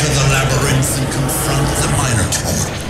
Enter the labyrinth and confront the Minotaur.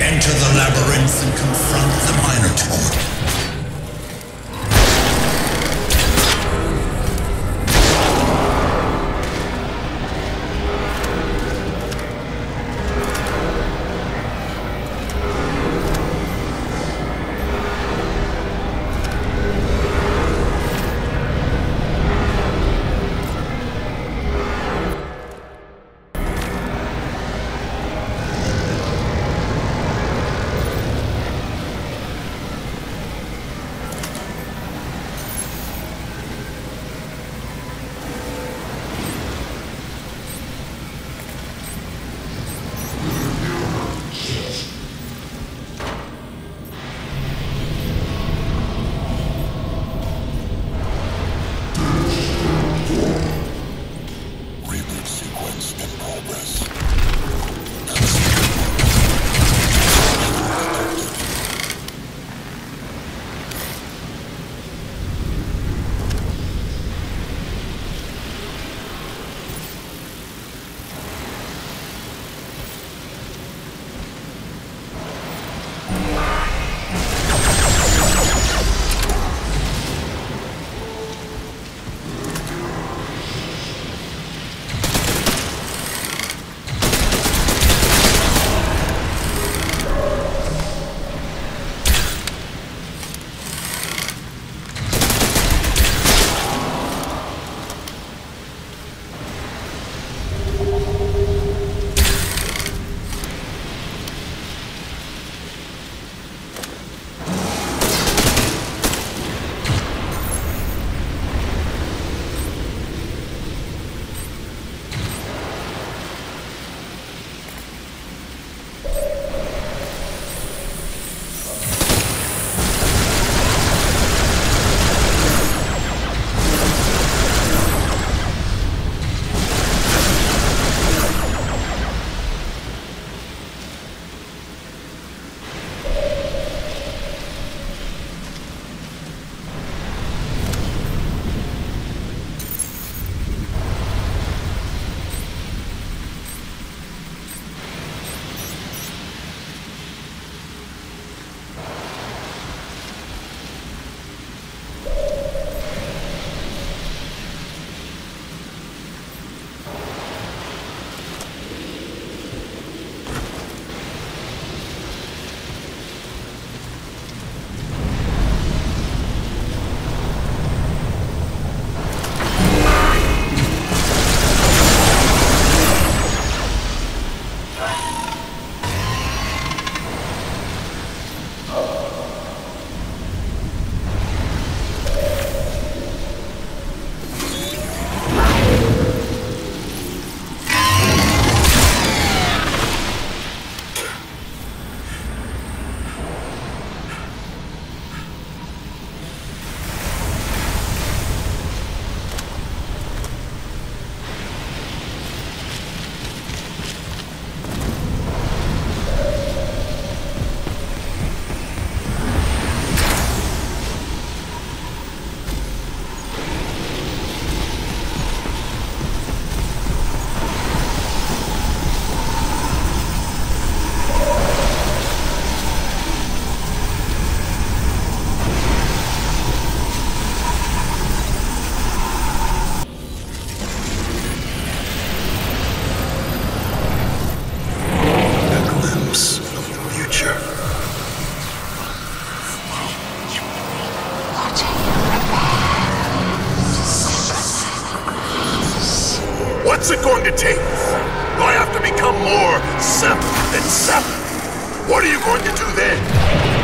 Enter the labyrinth and confront the Minotaur. yourself itself. What are you going to do then?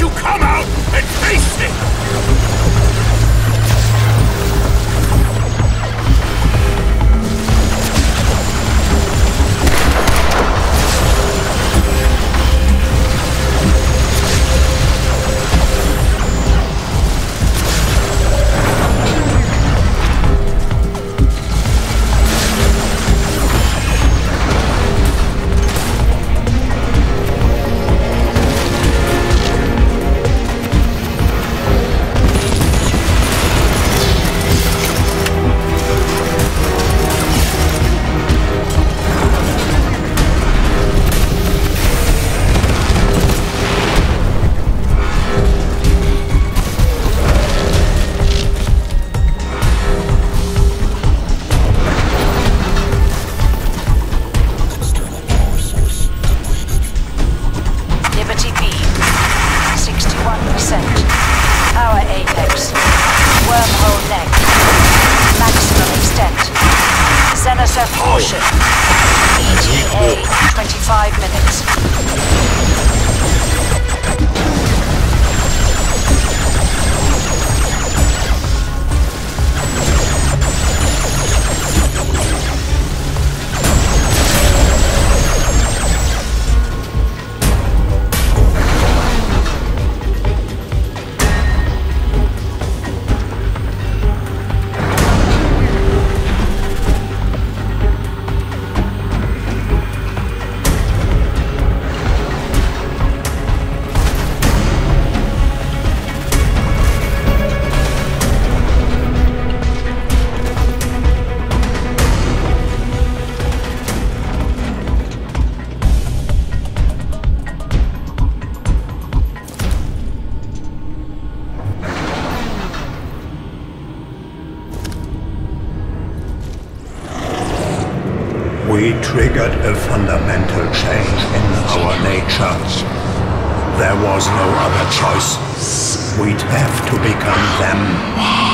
You come out and face it! We triggered a fundamental change in our nature. There was no other choice. We'd have to become them.